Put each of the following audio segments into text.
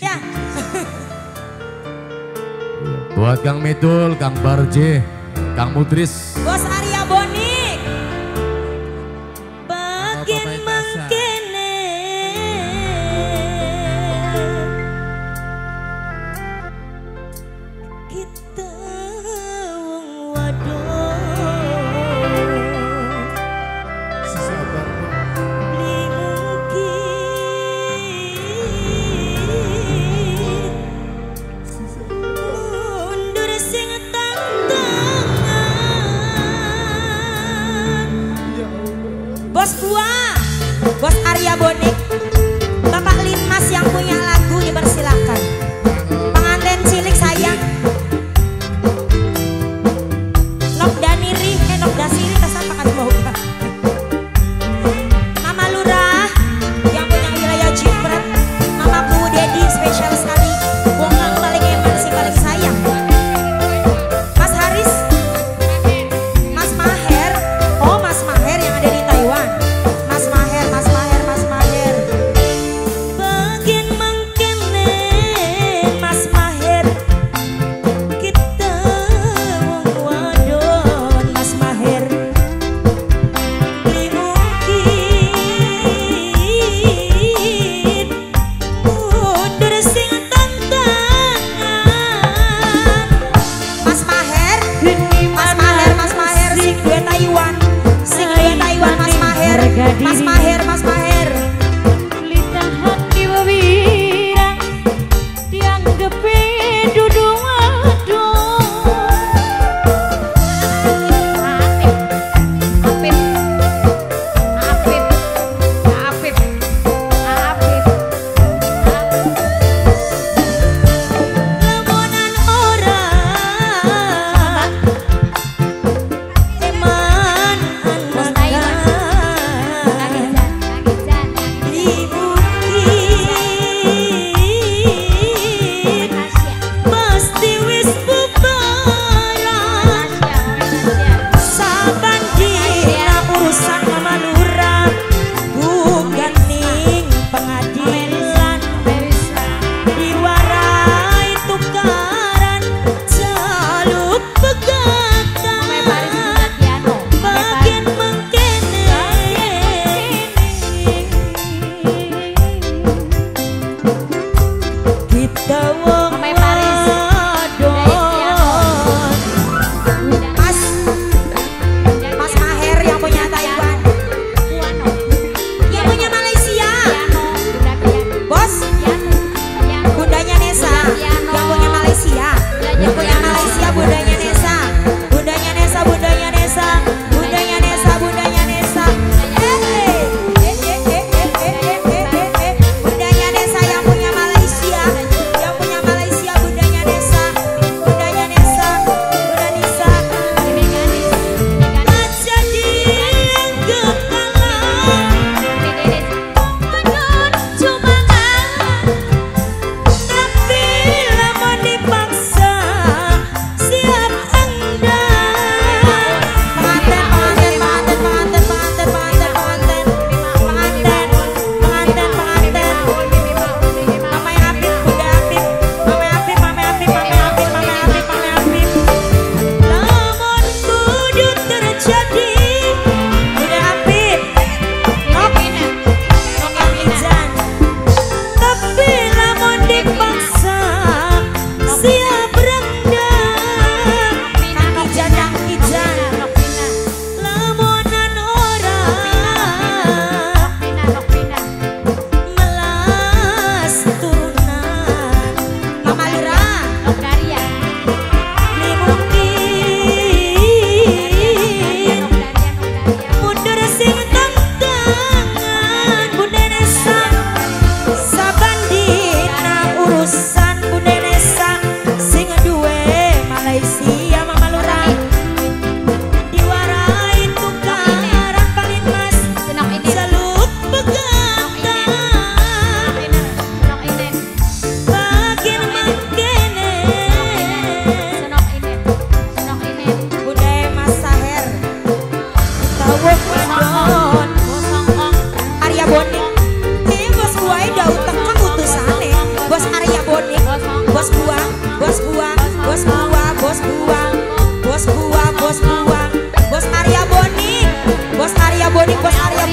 Ya. Buat Kang Medul, Kang Barje, Kang Mudris, Bos Arya Bonik. Makin mengkene kita wong wadon.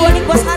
Bonik bos.